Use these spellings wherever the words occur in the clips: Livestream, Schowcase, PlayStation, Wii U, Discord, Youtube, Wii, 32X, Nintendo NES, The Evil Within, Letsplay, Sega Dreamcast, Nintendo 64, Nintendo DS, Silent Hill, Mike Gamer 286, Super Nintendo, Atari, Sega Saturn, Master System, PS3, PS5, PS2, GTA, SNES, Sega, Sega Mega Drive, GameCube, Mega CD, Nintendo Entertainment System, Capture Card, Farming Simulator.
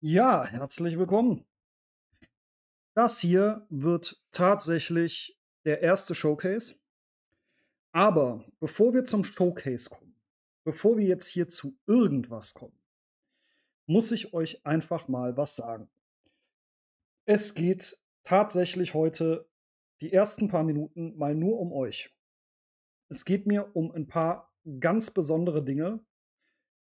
Ja, herzlich willkommen. Das hier wird tatsächlich der erste Showcase. Aber bevor wir zum Showcase kommen, bevor wir jetzt hier zu irgendwas kommen, muss ich euch einfach mal was sagen. Es geht tatsächlich heute die ersten paar Minuten mal nur um euch. Es geht mir um ein paar ganz besondere Dinge,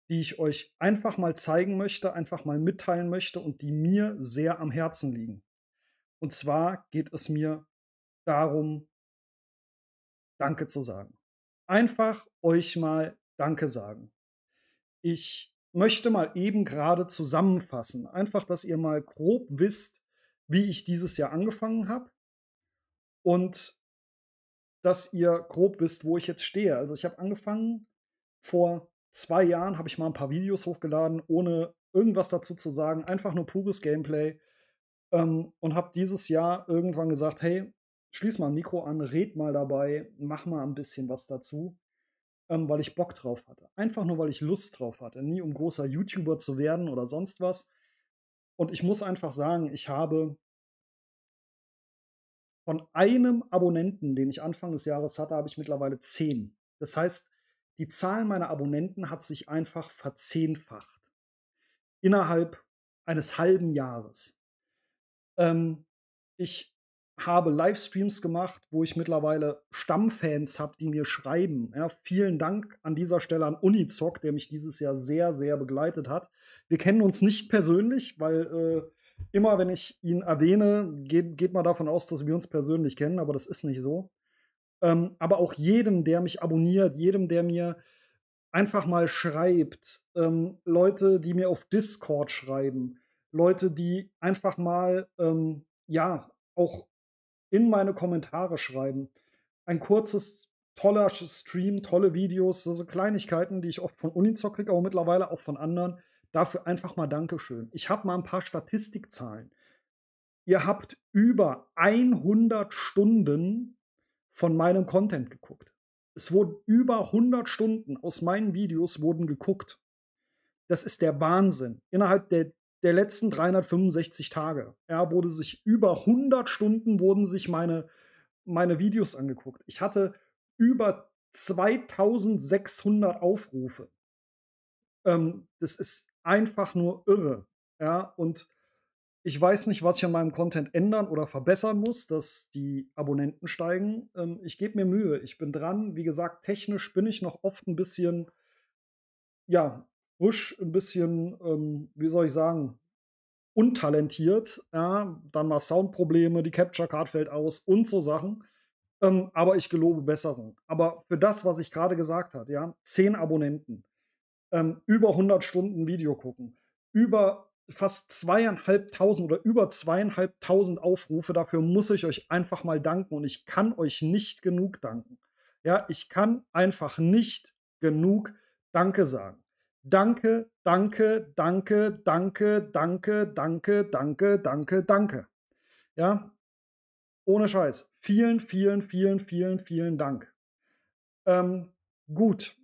die ich euch einfach mal zeigen möchte, einfach mal mitteilen möchte und die mir sehr am Herzen liegen. Und zwar geht es mir darum, Danke zu sagen. Einfach euch mal Danke sagen. Ich möchte mal eben gerade zusammenfassen, einfach, dass ihr mal grob wisst, wie ich dieses Jahr angefangen habe und dass ihr grob wisst, wo ich jetzt stehe. Also ich habe angefangen vor 2 Jahren habe ich mal ein paar Videos hochgeladen, ohne irgendwas dazu zu sagen, einfach nur pures Gameplay und habe dieses Jahr irgendwann gesagt, hey, schließ mal ein Mikro an, red mal dabei, mach mal ein bisschen was dazu, weil ich Bock drauf hatte. Einfach nur, weil ich Lust drauf hatte, nie um großer YouTuber zu werden oder sonst was. Und ich muss einfach sagen, ich habe von einem Abonnenten, den ich Anfang des Jahres hatte, habe ich mittlerweile 10. Das heißt, die Zahl meiner Abonnenten hat sich einfach verzehnfacht. Innerhalb eines halben Jahres. Ich habe Livestreams gemacht, wo ich mittlerweile Stammfans habe, die mir schreiben. Ja, vielen Dank an dieser Stelle an Unizock, der mich dieses Jahr sehr, sehr begleitet hat. Wir kennen uns nicht persönlich, weil immer, wenn ich ihn erwähne, geht man davon aus, dass wir uns persönlich kennen, aber das ist nicht so. Aber auch jedem, der mich abonniert, jedem, der mir einfach mal schreibt, Leute, die mir auf Discord schreiben, Leute, die einfach mal, ja, auch in meine Kommentare schreiben. Ein kurzes, toller Stream, tolle Videos, so Kleinigkeiten, die ich oft von Unizock kriege, aber mittlerweile auch von anderen. Dafür einfach mal Dankeschön. Ich habe mal ein paar Statistikzahlen. Ihr habt über 100 Stunden von meinem Content geguckt. Es wurden über 100 Stunden aus meinen Videos wurden geguckt. Das ist der Wahnsinn. Innerhalb der letzten 365 Tage wurde sich über 100 Stunden wurden sich meine Videos angeguckt. Ich hatte über 2600 Aufrufe. Das ist einfach nur irre. Ja, und ich weiß nicht, was ich an meinem Content ändern oder verbessern muss, dass die Abonnenten steigen. Ich gebe mir Mühe, ich bin dran. Wie gesagt, technisch bin ich noch oft ein bisschen, ja, frisch, ein bisschen, wie soll ich sagen, untalentiert. Ja, dann mal Soundprobleme, die Capture Card fällt aus und so Sachen. Aber ich gelobe Besserung. Aber für das, was ich gerade gesagt habe, ja, 10 Abonnenten, über 100 Stunden Video gucken, über fast 2500 oder über 2500 Aufrufe, dafür muss ich euch einfach mal danken und ich kann euch nicht genug danken. Ja, ich kann einfach nicht genug Danke sagen. Danke, danke, danke, danke, danke, danke, danke, danke, danke. Ja, ohne Scheiß. Vielen, vielen, vielen, vielen, vielen Dank. Gut,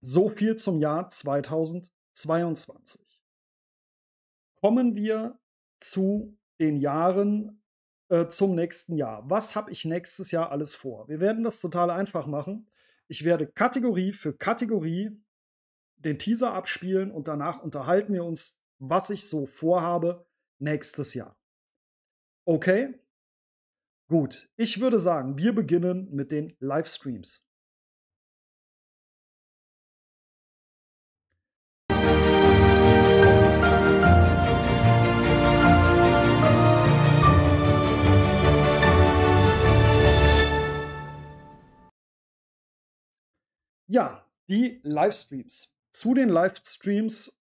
so viel zum Jahr 2022. Kommen wir zu den Jahren, zum nächsten Jahr. Was habe ich nächstes Jahr alles vor? Wir werden das total einfach machen. Ich werde Kategorie für Kategorie den Teaser abspielen und danach unterhalten wir uns, was ich so vorhabe nächstes Jahr. Okay? Gut. Ich würde sagen, wir beginnen mit den Livestreams. Ja, die Livestreams. Zu den Livestreams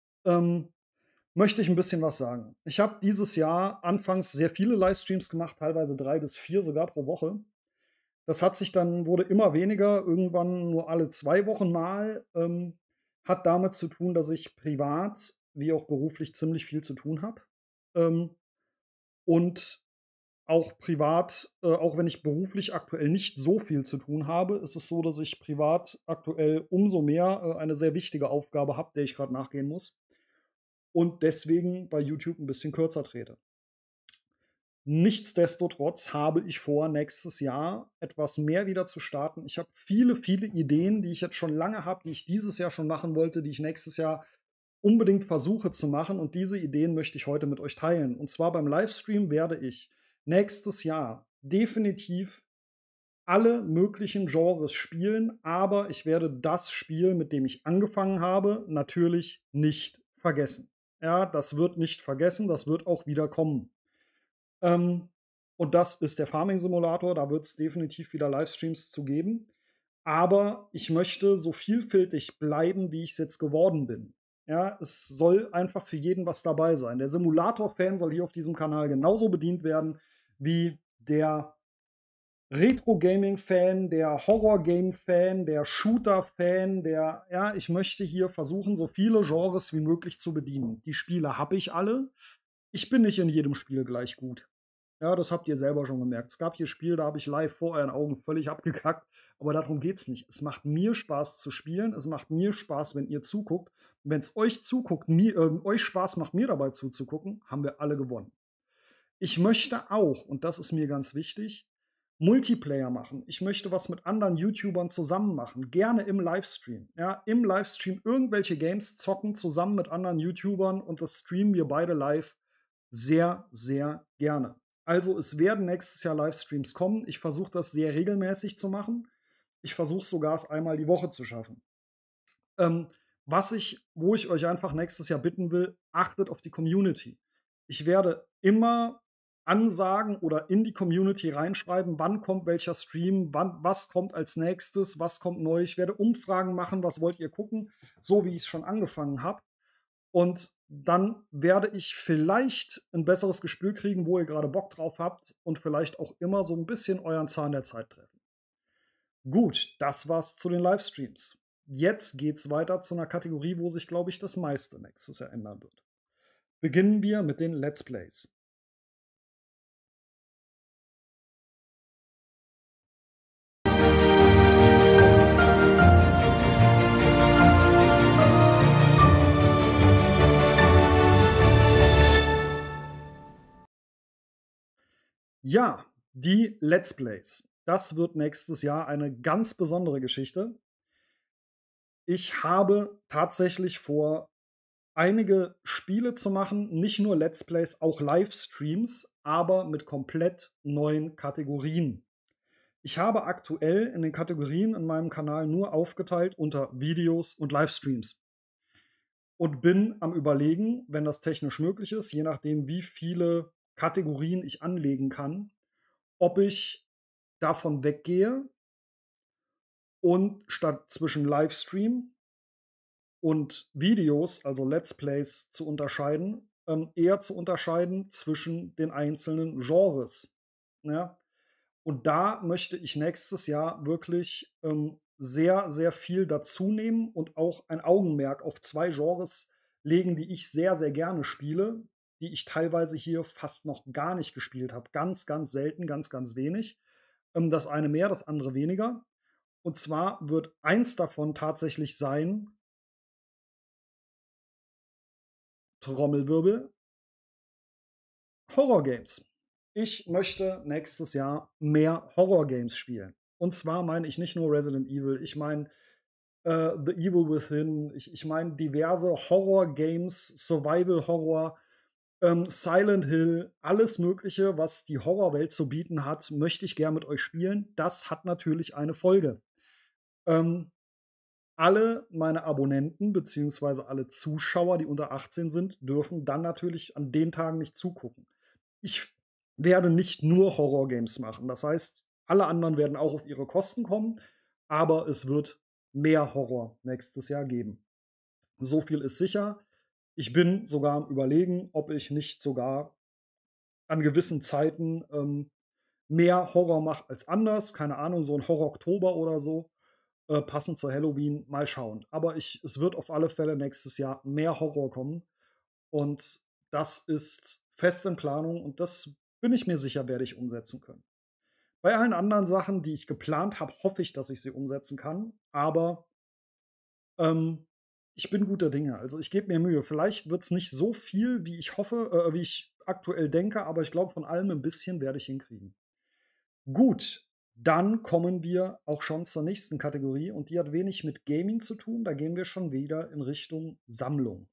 möchte ich ein bisschen was sagen. Ich habe dieses Jahr anfangs sehr viele Livestreams gemacht, teilweise 3 bis 4 sogar pro Woche. Das hat sich dann, wurde immer weniger, irgendwann nur alle 2 Wochen mal. Hat damit zu tun, dass ich privat wie auch beruflich ziemlich viel zu tun habe. Und auch privat, auch wenn ich beruflich aktuell nicht so viel zu tun habe, ist es so, dass ich privat aktuell umso mehr eine sehr wichtige Aufgabe habe, der ich gerade nachgehen muss. und deswegen bei YouTube ein bisschen kürzer trete. Nichtsdestotrotz habe ich vor, nächstes Jahr etwas mehr wieder zu starten. Ich habe viele, viele Ideen, die ich jetzt schon lange habe, die ich dieses Jahr schon machen wollte, die ich nächstes Jahr unbedingt versuche zu machen. Und diese Ideen möchte ich heute mit euch teilen. Und zwar beim Livestream werde ich nächstes Jahr definitiv alle möglichen Genres spielen, aber ich werde das Spiel, mit dem ich angefangen habe, natürlich nicht vergessen. Ja, das wird nicht vergessen, das wird auch wieder kommen. Und das ist der Farming Simulator, da wird es definitiv wieder Livestreams zu geben. Aber ich möchte so vielfältig bleiben, wie ich es jetzt geworden bin. Ja, es soll einfach für jeden was dabei sein. Der Simulator-Fan soll hier auf diesem Kanal genauso bedient werden wie der Retro-Gaming-Fan, der Horror-Game-Fan, der Shooter-Fan, der, ja, ich möchte hier versuchen, so viele Genres wie möglich zu bedienen. Die Spiele habe ich alle. Ich bin nicht in jedem Spiel gleich gut. Ja, das habt ihr selber schon gemerkt. Es gab hier Spiele, da habe ich live vor euren Augen völlig abgekackt. Aber darum geht's nicht. Es macht mir Spaß zu spielen. Es macht mir Spaß, wenn ihr zuguckt. Und wenn es euch zuguckt, euch Spaß macht, mir dabei zuzugucken, haben wir alle gewonnen. Ich möchte auch, und das ist mir ganz wichtig, Multiplayer machen. Ich möchte was mit anderen YouTubern zusammen machen. Gerne im Livestream. Ja, im Livestream irgendwelche Games zocken zusammen mit anderen YouTubern und das streamen wir beide live sehr, sehr gerne. Also es werden nächstes Jahr Livestreams kommen. Ich versuche das sehr regelmäßig zu machen. Ich versuche sogar es einmal die Woche zu schaffen. Wo ich euch einfach nächstes Jahr bitten will, achtet auf die Community. Ich werde immer Ansagen oder in die Community reinschreiben, wann kommt welcher Stream, was kommt als nächstes, was kommt neu. Ich werde Umfragen machen, was wollt ihr gucken, so wie ich es schon angefangen habe. Und dann werde ich vielleicht ein besseres Gespür kriegen, wo ihr gerade Bock drauf habt und vielleicht auch immer so ein bisschen euren Zahn der Zeit treffen. Gut, das war's zu den Livestreams. Jetzt geht's weiter zu einer Kategorie, wo sich, glaube ich, das meiste nächstes Jahr ändern wird. Beginnen wir mit den Let's Plays. Ja, die Let's Plays. Das wird nächstes Jahr eine ganz besondere Geschichte. Ich habe tatsächlich vor, einige Spiele zu machen, nicht nur Let's Plays, auch Livestreams, aber mit komplett neuen Kategorien. Ich habe aktuell in den Kategorien in meinem Kanal nur aufgeteilt unter Videos und Livestreams. Und bin am Überlegen, wenn das technisch möglich ist, je nachdem wie viele Kategorien ich anlegen kann, ob ich davon weggehe und statt zwischen Livestream und Videos, also Let's Plays, zu unterscheiden, eher zu unterscheiden zwischen den einzelnen Genres. Ja? Und da möchte ich nächstes Jahr wirklich sehr, sehr viel dazu nehmen und auch ein Augenmerk auf zwei Genres legen, die ich sehr, sehr gerne spiele, die ich teilweise hier fast noch gar nicht gespielt habe. Ganz, ganz selten, ganz, ganz wenig. Das eine mehr, das andere weniger. Und zwar wird eins davon tatsächlich sein, Trommelwirbel, Horrorgames. Ich möchte nächstes Jahr mehr Horrorgames spielen. Und zwar meine ich nicht nur Resident Evil, ich meine The Evil Within, ich meine diverse Horrorgames, Survival-Horror, Silent Hill, alles Mögliche, was die Horrorwelt zu bieten hat, möchte ich gern mit euch spielen. Das hat natürlich eine Folge. Alle meine Abonnenten bzw. alle Zuschauer, die unter 18 sind, dürfen dann natürlich an den Tagen nicht zugucken. Ich werde nicht nur Horrorgames machen. Das heißt, alle anderen werden auch auf ihre Kosten kommen, aber es wird mehr Horror nächstes Jahr geben. So viel ist sicher. Ich bin sogar am Überlegen, ob ich nicht sogar an gewissen Zeiten mehr Horror mache als anders. Keine Ahnung, so ein Horror-Oktober oder so, passend zu Halloween, mal schauen. Aber es wird auf alle Fälle nächstes Jahr mehr Horror kommen. Und das ist fest in Planung und das bin ich mir sicher, werde ich umsetzen können. Bei allen anderen Sachen, die ich geplant habe, hoffe ich, dass ich sie umsetzen kann. Aber ich bin guter Dinge. Also ich gebe mir Mühe. Vielleicht wird es nicht so viel, wie ich hoffe, wie ich aktuell denke, aber ich glaube, von allem ein bisschen werde ich hinkriegen. Gut, dann kommen wir auch schon zur nächsten Kategorie und die hat wenig mit Gaming zu tun. Da gehen wir schon wieder in Richtung Sammlung.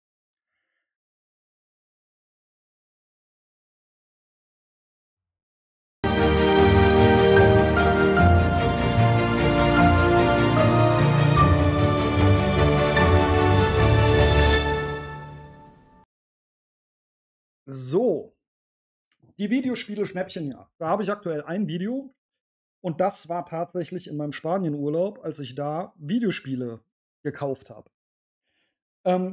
So, die Videospiele-Schnäppchenjagd. Da habe ich aktuell ein Video und das war tatsächlich in meinem Spanienurlaub, als ich da Videospiele gekauft habe.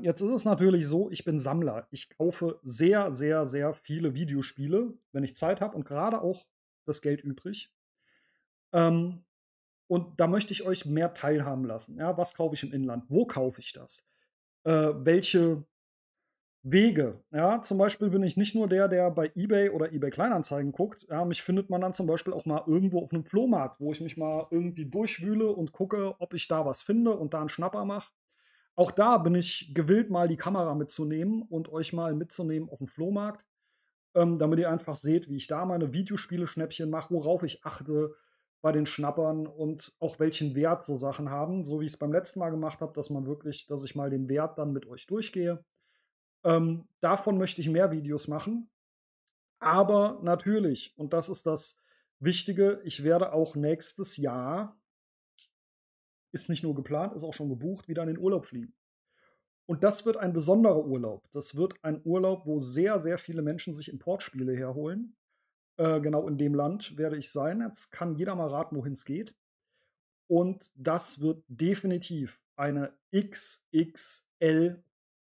Jetzt ist es natürlich so, ich bin Sammler. Ich kaufe sehr, sehr, sehr viele Videospiele, wenn ich Zeit habe und gerade auch das Geld übrig. Und da möchte ich euch mehr teilhaben lassen. Ja, was kaufe ich im Inland? Wo kaufe ich das? Welche Wege. Ja, zum Beispiel bin ich nicht nur der bei eBay oder eBay Kleinanzeigen guckt. Ja, mich findet man dann zum Beispiel auch mal irgendwo auf einem Flohmarkt, wo ich mich mal irgendwie durchwühle und gucke, ob ich da was finde und da einen Schnapper mache. Auch da bin ich gewillt, mal die Kamera mitzunehmen und euch mal mitzunehmen auf dem Flohmarkt, damit ihr einfach seht, wie ich da meine Videospiele-Schnäppchen mache, worauf ich achte bei den Schnappern und auch welchen Wert so Sachen haben, so wie ich es beim letzten Mal gemacht habe, dass ich mal den Wert dann mit euch durchgehe. Davon möchte ich mehr Videos machen, aber natürlich, und das ist das Wichtige, ich werde auch nächstes Jahr, ist nicht nur geplant, ist auch schon gebucht, wieder in den Urlaub fliegen. Und das wird ein besonderer Urlaub. Das wird ein Urlaub, wo sehr, sehr viele Menschen sich Importspiele herholen. Genau in dem Land werde ich sein. Jetzt kann jeder mal raten, wohin es geht. Und das wird definitiv eine XXL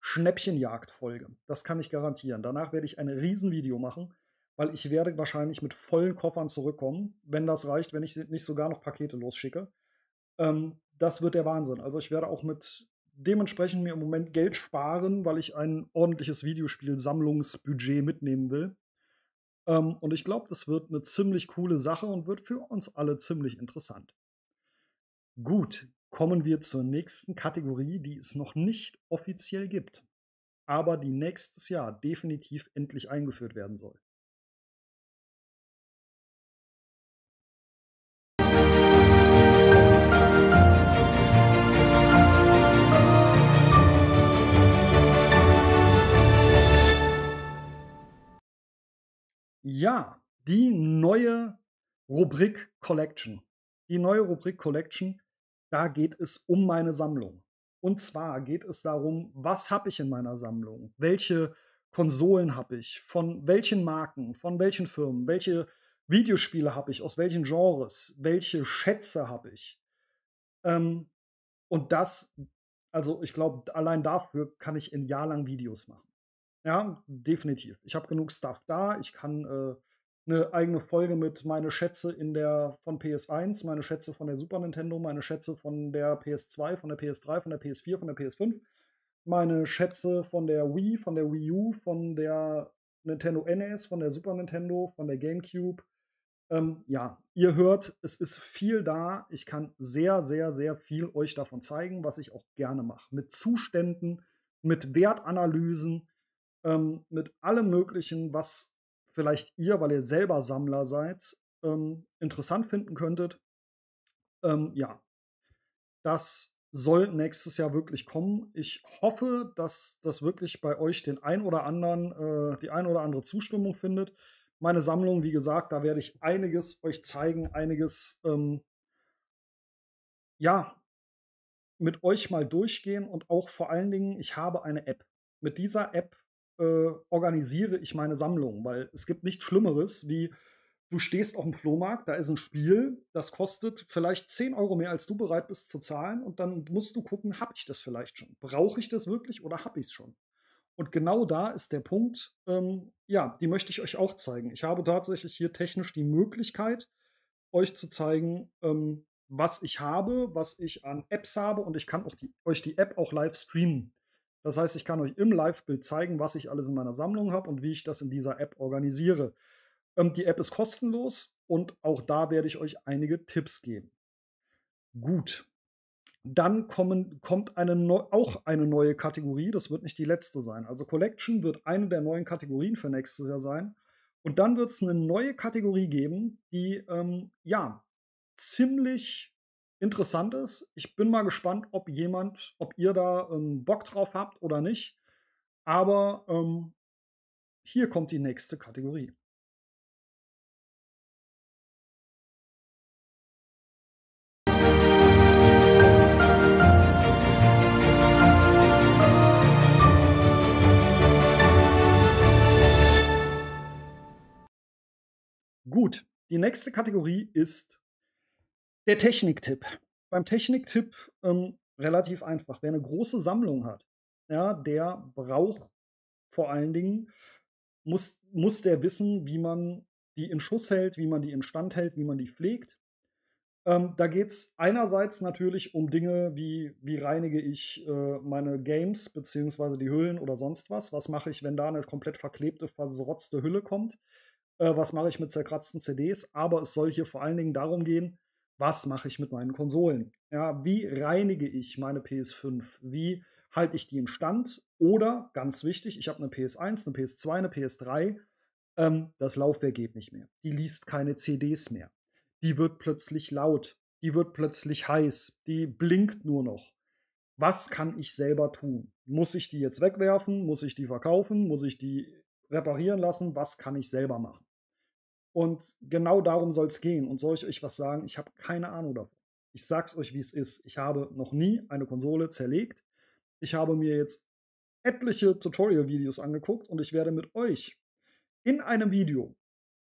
Schnäppchenjagd-Folge. Das kann ich garantieren. Danach werde ich ein Riesenvideo machen, weil ich werde wahrscheinlich mit vollen Koffern zurückkommen, wenn das reicht, wenn ich nicht sogar noch Pakete losschicke. Das wird der Wahnsinn. Also ich werde auch mit dementsprechend mir im Moment Geld sparen, weil ich ein ordentliches Videospiel-Sammlungsbudget mitnehmen will. Und ich glaube, das wird eine ziemlich coole Sache und wird für uns alle ziemlich interessant. Gut. Kommen wir zur nächsten Kategorie, die es noch nicht offiziell gibt, aber die nächstes Jahr definitiv endlich eingeführt werden soll. Ja, die neue Rubrik Collection. Die neue Rubrik Collection. Da geht es um meine Sammlung. Und zwar geht es darum, was habe ich in meiner Sammlung? Welche Konsolen habe ich? Von welchen Marken? Von welchen Firmen? Welche Videospiele habe ich? Aus welchen Genres? Welche Schätze habe ich? Und das, also ich glaube, allein dafür kann ich ein Jahr lang Videos machen. Ja, definitiv. Ich habe genug Stuff da. Ich kann eine eigene Folge mit meine Schätze von PS1, meine Schätze von der Super Nintendo, meine Schätze von der PS2, von der PS3, von der PS4, von der PS5, meine Schätze von der Wii U, von der Nintendo NES, von der Super Nintendo, von der GameCube. Ja, ihr hört, es ist viel da. Ich kann sehr, sehr, sehr viel euch davon zeigen, was ich auch gerne mache. Mit Zuständen, mit Wertanalysen, mit allem Möglichen, was vielleicht ihr, weil ihr selber Sammler seid, interessant finden könntet. Ja, das soll nächstes Jahr wirklich kommen. Ich hoffe, dass das wirklich bei euch die ein oder andere Zustimmung findet. Meine Sammlung, wie gesagt, da werde ich einiges euch zeigen, einiges, ja, mit euch mal durchgehen und auch vor allen Dingen, ich habe eine App. Mit dieser App organisiere ich meine Sammlung, weil es gibt nichts Schlimmeres, wie du stehst auf dem Flohmarkt, da ist ein Spiel, das kostet vielleicht 10 Euro mehr, als du bereit bist zu zahlen und dann musst du gucken, habe ich das vielleicht schon? Brauche ich das wirklich oder habe ich es schon? Und genau da ist der Punkt, ja, die möchte ich euch auch zeigen. Ich habe tatsächlich hier technisch die Möglichkeit, euch zu zeigen, was ich habe, was ich an Apps habe und ich kann auch euch die App auch live streamen. Das heißt, ich kann euch im Live-Bild zeigen, was ich alles in meiner Sammlung habe und wie ich das in dieser App organisiere. Die App ist kostenlos und auch da werde ich euch einige Tipps geben. Gut, Dann kommt auch eine neue Kategorie, das wird nicht die letzte sein. Also Collection wird eine der neuen Kategorien für nächstes Jahr sein. Und dann wird es eine neue Kategorie geben, die ja ziemlich interessant ist. Ich bin mal gespannt, ob ihr da Bock drauf habt oder nicht. Aber hier kommt die nächste Kategorie. Gut, die nächste Kategorie ist der Techniktipp. Beim Techniktipp relativ einfach. Wer eine große Sammlung hat, ja, der braucht vor allen Dingen, muss der wissen, wie man die in Schuss hält, wie man die instand hält, wie man die pflegt. Da geht es einerseits natürlich um Dinge wie, wie reinige ich meine Games bzw. die Hüllen oder sonst was. Was mache ich, wenn da eine komplett verklebte, verrotzte Hülle kommt? Was mache ich mit zerkratzten CDs, aber es soll hier vor allen Dingen darum gehen, was mache ich mit meinen Konsolen? Ja, wie reinige ich meine PS5? Wie halte ich die in Stand? Oder, ganz wichtig, ich habe eine PS1, eine PS2, eine PS3, das Laufwerk geht nicht mehr. Die liest keine CDs mehr. Die wird plötzlich laut, die wird plötzlich heiß, die blinkt nur noch. Was kann ich selber tun? Muss ich die jetzt wegwerfen? Muss ich die verkaufen? Muss ich die reparieren lassen? Was kann ich selber machen? Und genau darum soll es gehen. Und soll ich euch was sagen? Ich habe keine Ahnung davon. Ich sag's euch, wie es ist. Ich habe noch nie eine Konsole zerlegt. Ich habe mir jetzt etliche Tutorial-Videos angeguckt und ich werde mit euch in einem Video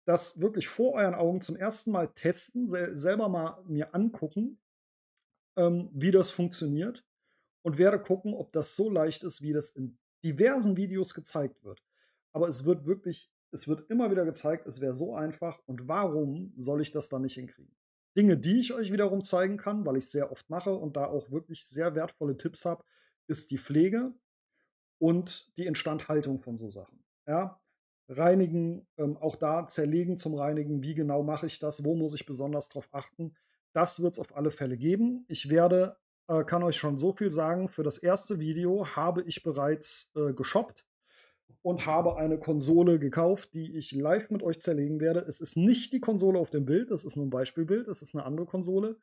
das wirklich vor euren Augen zum ersten Mal testen, selber mal mir angucken, wie das funktioniert und werde gucken, ob das so leicht ist, wie das in diversen Videos gezeigt wird. Aber es wird wirklich, es wird immer wieder gezeigt, es wäre so einfach und warum soll ich das dann nicht hinkriegen? Dinge, die ich euch wiederum zeigen kann, weil ich es sehr oft mache und da auch wirklich sehr wertvolle Tipps habe, ist die Pflege und die Instandhaltung von so Sachen. Ja? Reinigen, auch da zerlegen zum Reinigen, wie genau mache ich das, wo muss ich besonders drauf achten, das wird es auf alle Fälle geben. Ich werde, kann euch schon so viel sagen, für das erste Video habe ich bereits geshoppt und habe eine Konsole gekauft, die ich live mit euch zerlegen werde. Es ist nicht die Konsole auf dem Bild, es ist nur ein Beispielbild, es ist eine andere Konsole.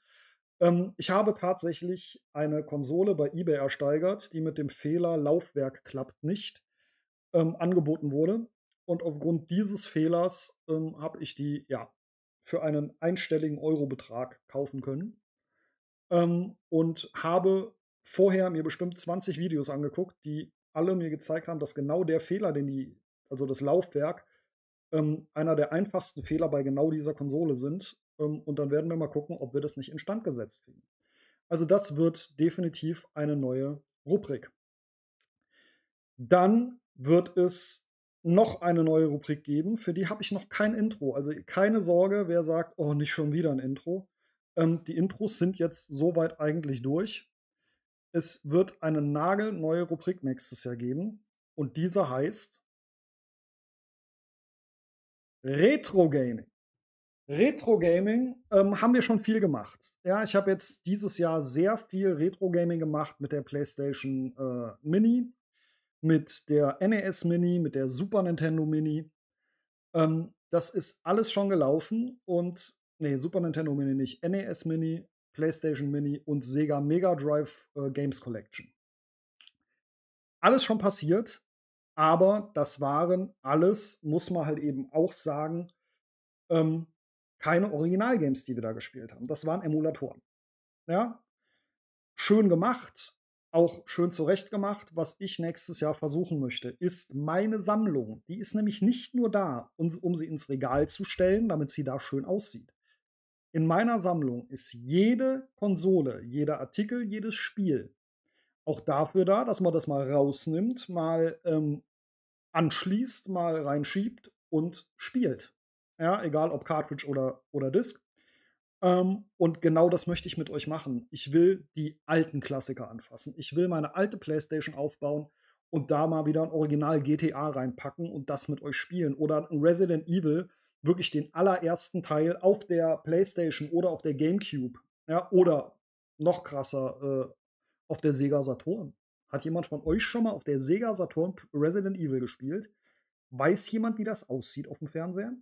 Ich habe tatsächlich eine Konsole bei eBay ersteigert, die mit dem Fehler Laufwerk klappt nicht angeboten wurde. Und aufgrund dieses Fehlers habe ich die ja für einen einstelligen Eurobetrag kaufen können und habe vorher mir bestimmt 20 Videos angeguckt, die alle mir gezeigt haben, dass genau der Fehler, den also das Laufwerk, einer der einfachsten Fehler bei genau dieser Konsole sind. Und dann werden wir mal gucken, ob wir das nicht instand gesetzt kriegen. Also das wird definitiv eine neue Rubrik. Dann wird es noch eine neue Rubrik geben, für die habe ich noch kein Intro. Also keine Sorge, wer sagt, oh, nicht schon wieder ein Intro. Die Intros sind jetzt soweit eigentlich durch. Es wird eine nagelneue Rubrik nächstes Jahr geben und diese heißt Retro Gaming. Retro Gaming haben wir schon viel gemacht. Ja, ich habe jetzt dieses Jahr sehr viel Retro Gaming gemacht mit der PlayStation Mini, mit der NES Mini, mit der Super Nintendo Mini. Das ist alles schon gelaufen und, nee, Super Nintendo Mini nicht, NES Mini, PlayStation Mini und Sega Mega Drive Games Collection. Alles schon passiert, aber das waren alles, muss man halt eben auch sagen, keine Originalgames, die wir da gespielt haben. Das waren Emulatoren. Ja? Schön gemacht, auch schön zurecht gemacht. Was ich nächstes Jahr versuchen möchte, ist meine Sammlung. Die ist nämlich nicht nur da, um sie ins Regal zu stellen, damit sie da schön aussieht. In meiner Sammlung ist jede Konsole, jeder Artikel, jedes Spiel auch dafür da, dass man das mal rausnimmt, mal anschließt, mal reinschiebt und spielt. Ja, egal ob Cartridge oder Disc. Und genau das möchte ich mit euch machen. Ich will die alten Klassiker anfassen. Ich will meine alte PlayStation aufbauen und da mal wieder ein Original GTA reinpacken und das mit euch spielen. Oder ein Resident Evil, wirklich den allerersten Teil auf der PlayStation oder auf der GameCube, ja, oder noch krasser auf der Sega Saturn. Hat jemand von euch schon mal auf der Sega Saturn Resident Evil gespielt? Weiß jemand, wie das aussieht auf dem Fernseher?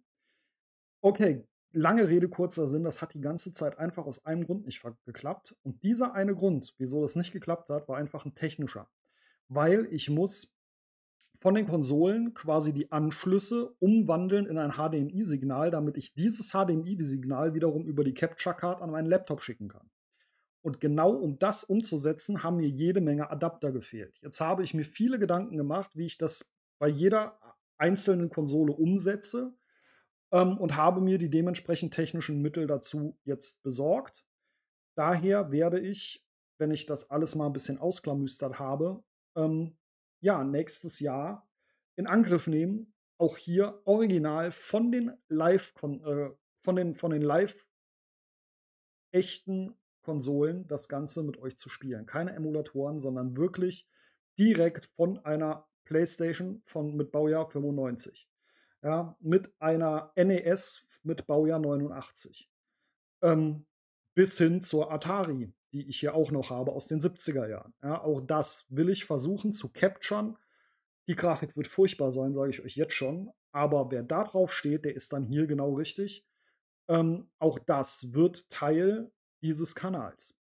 Okay, lange Rede, kurzer Sinn, das hat die ganze Zeit einfach aus einem Grund nicht geklappt. Und dieser eine Grund, wieso das nicht geklappt hat, war einfach ein technischer. Weil ich muss von den Konsolen quasi die Anschlüsse umwandeln in ein HDMI-Signal, damit ich dieses HDMI-Signal wiederum über die Capture Card an meinen Laptop schicken kann. Und genau um das umzusetzen, haben mir jede Menge Adapter gefehlt. Jetzt habe ich mir viele Gedanken gemacht, wie ich das bei jeder einzelnen Konsole umsetze, und habe mir die dementsprechend technischen Mittel dazu jetzt besorgt. Daher werde ich, wenn ich das alles mal ein bisschen ausklamüstert habe, ja, nächstes Jahr in Angriff nehmen, auch hier original von den live echten Konsolen das Ganze mit euch zu spielen. Keine Emulatoren, sondern wirklich direkt von einer PlayStation mit Baujahr 95. Ja, mit einer NES mit Baujahr 89. Bis hin zur Atari, die ich hier auch noch habe, aus den 70er Jahren. Ja, auch das will ich versuchen zu capturen. Die Grafik wird furchtbar sein, sage ich euch jetzt schon. Aber wer da drauf steht, der ist dann hier genau richtig. Auch das wird Teil dieses Kanals.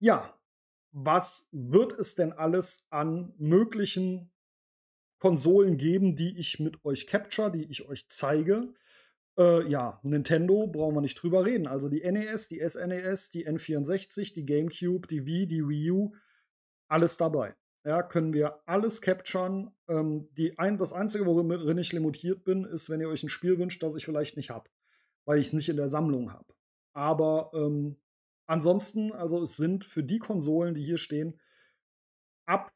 Ja, was wird es denn alles an möglichen Konsolen geben, die ich mit euch capture, die ich euch zeige? Ja, Nintendo brauchen wir nicht drüber reden. Also die NES, die SNES, die N64, die GameCube, die Wii, die Wii U, alles dabei. Ja, können wir alles capturen. Das Einzige, worin ich limitiert bin, ist, wenn ihr euch ein Spiel wünscht, das ich vielleicht nicht habe, weil ich es nicht in der Sammlung habe. Aber ansonsten, also es sind für die Konsolen, die hier stehen, ab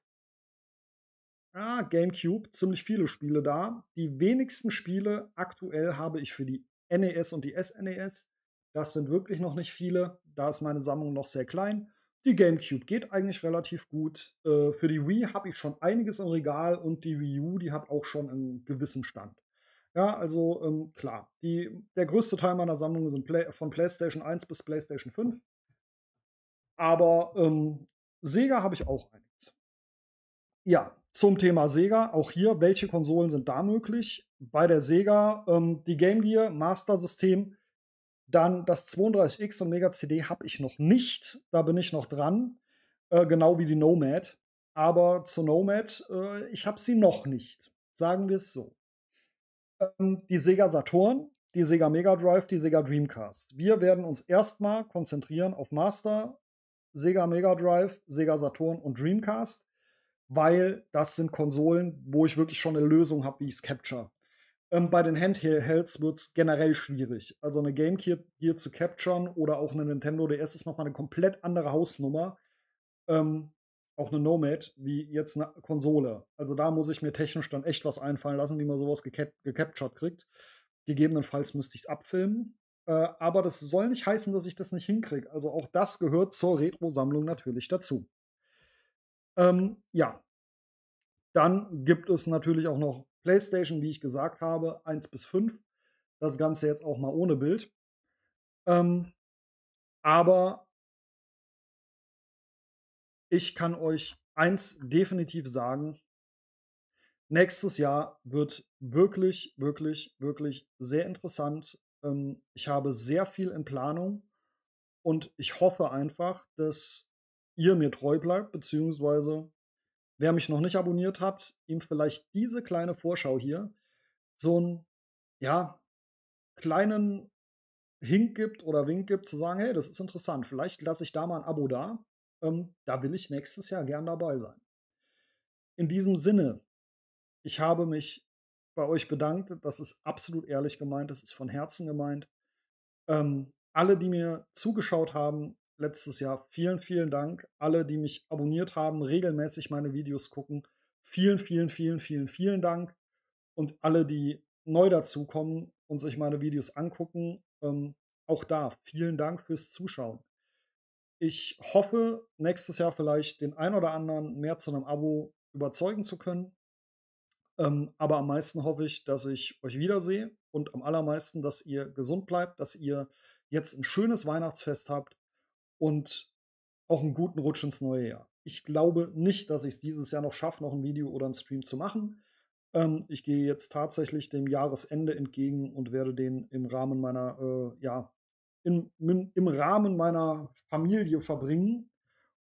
GameCube ziemlich viele Spiele da. Die wenigsten Spiele aktuell habe ich für die NES und die SNES. Das sind wirklich noch nicht viele. Da ist meine Sammlung noch sehr klein. Die GameCube geht eigentlich relativ gut. Für die Wii habe ich schon einiges im Regal und die Wii U, die hat auch schon einen gewissen Stand. Ja, also klar, der größte Teil meiner Sammlung sind von PlayStation 1 bis PlayStation 5. Aber Sega habe ich auch einiges. Ja, zum Thema Sega, auch hier, welche Konsolen sind da möglich? Bei der Sega die Game Gear, Master System, dann das 32X und Mega CD habe ich noch nicht. Da bin ich noch dran, genau wie die Nomad. Aber zur Nomad, ich habe sie noch nicht, sagen wir es so. Die Sega Saturn, die Sega Mega Drive, die Sega Dreamcast. Wir werden uns erstmal konzentrieren auf Master, Sega Mega Drive, Sega Saturn und Dreamcast, weil das sind Konsolen, wo ich wirklich schon eine Lösung habe, wie ich es capture. Bei den Handhelds wird es generell schwierig. Also eine Game Gear zu capturen oder auch eine Nintendo DS ist nochmal eine komplett andere Hausnummer. Auch eine Nomad, wie jetzt eine Konsole. Also da muss ich mir technisch dann echt was einfallen lassen, wie man sowas gecaptured kriegt. Gegebenenfalls müsste ich es abfilmen. Aber das soll nicht heißen, dass ich das nicht hinkriege. Also auch das gehört zur Retro-Sammlung natürlich dazu. Ja. Dann gibt es natürlich auch noch PlayStation, wie ich gesagt habe, 1 bis 5. Das Ganze jetzt auch mal ohne Bild. Aber ich kann euch eins definitiv sagen, nächstes Jahr wird wirklich, wirklich, wirklich sehr interessant. Ich habe sehr viel in Planung und ich hoffe einfach, dass ihr mir treu bleibt, beziehungsweise wer mich noch nicht abonniert hat, ihm vielleicht diese kleine Vorschau hier so einen, ja, kleinen Hink gibt oder Wink gibt, zu sagen, hey, das ist interessant, vielleicht lasse ich da mal ein Abo da. Da will ich nächstes Jahr gern dabei sein. In diesem Sinne, ich habe mich bei euch bedankt. Das ist absolut ehrlich gemeint. Das ist von Herzen gemeint. Alle, die mir zugeschaut haben letztes Jahr, vielen, vielen Dank. Alle, die mich abonniert haben, regelmäßig meine Videos gucken, vielen, vielen, vielen, vielen, vielen Dank. Und alle, die neu dazukommen und sich meine Videos angucken, auch da vielen Dank fürs Zuschauen. Ich hoffe, nächstes Jahr vielleicht den einen oder anderen mehr zu einem Abo überzeugen zu können. Aber am meisten hoffe ich, dass ich euch wiedersehe und am allermeisten, dass ihr gesund bleibt, dass ihr jetzt ein schönes Weihnachtsfest habt und auch einen guten Rutsch ins neue Jahr. Ich glaube nicht, dass ich es dieses Jahr noch schaffe, noch ein Video oder einen Stream zu machen. Ich gehe jetzt tatsächlich dem Jahresende entgegen und werde den im Rahmen meiner, im Rahmen meiner Familie verbringen.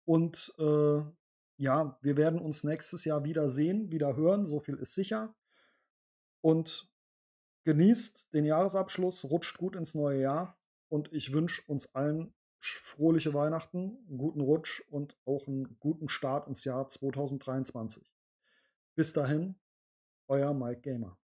Und ja, wir werden uns nächstes Jahr wieder sehen, wieder hören, so viel ist sicher. Und genießt den Jahresabschluss, rutscht gut ins neue Jahr und ich wünsche uns allen frohliche Weihnachten, einen guten Rutsch und auch einen guten Start ins Jahr 2023. Bis dahin, euer Mike Gamer.